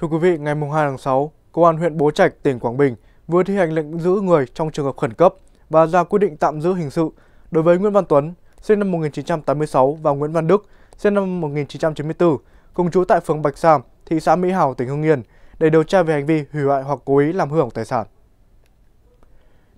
Thưa quý vị, ngày 2 tháng 6, Công an huyện Bố Trạch, tỉnh Quảng Bình vừa thi hành lệnh giữ người trong trường hợp khẩn cấp và ra quyết định tạm giữ hình sự đối với Nguyễn Văn Tuấn, sinh năm 1986 và Nguyễn Văn Đức, sinh năm 1994, cùng trú tại phường Bạch Sàm, thị xã Mỹ Hào, tỉnh Hưng Yên, để điều tra về hành vi hủy hoại hoặc cố ý làm hư hỏng tài sản.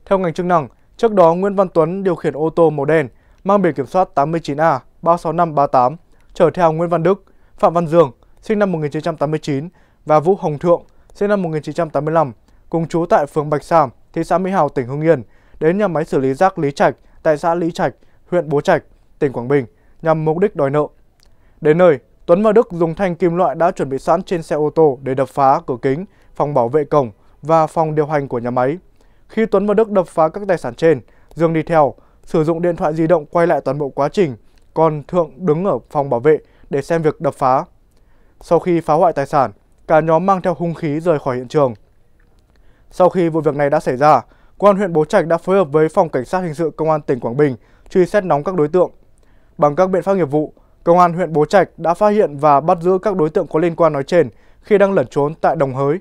Theo ngành chức năng, trước đó Nguyễn Văn Tuấn điều khiển ô tô màu đen mang biển kiểm soát 89A36538 chở theo Nguyễn Văn Đức, Phạm Văn Dường, sinh năm 1989 và Vũ Hồng Thượng, sinh năm 1985, cùng trú tại phường Bạch Sàm, thị xã Mỹ Hào, tỉnh Hưng Yên, đến nhà máy xử lý rác Lý Trạch tại xã Lý Trạch, huyện Bố Trạch, tỉnh Quảng Bình nhằm mục đích đòi nợ. Đến nơi, Tuấn và Đức dùng thanh kim loại đã chuẩn bị sẵn trên xe ô tô để đập phá cửa kính, phòng bảo vệ cổng và phòng điều hành của nhà máy. Khi Tuấn và Đức đập phá các tài sản trên, Dương đi theo, sử dụng điện thoại di động quay lại toàn bộ quá trình, còn Thượng đứng ở phòng bảo vệ để xem việc đập phá. Sau khi phá hoại tài sản, cả nhóm mang theo hung khí rời khỏi hiện trường. Sau khi vụ việc này đã xảy ra, Công an huyện Bố Trạch đã phối hợp với Phòng Cảnh sát Hình sự Công an tỉnh Quảng Bình truy xét nóng các đối tượng. Bằng các biện pháp nghiệp vụ, Công an huyện Bố Trạch đã phát hiện và bắt giữ các đối tượng có liên quan nói trên khi đang lẩn trốn tại Đồng Hới.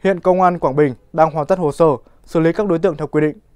Hiện Công an Quảng Bình đang hoàn tất hồ sơ, xử lý các đối tượng theo quy định.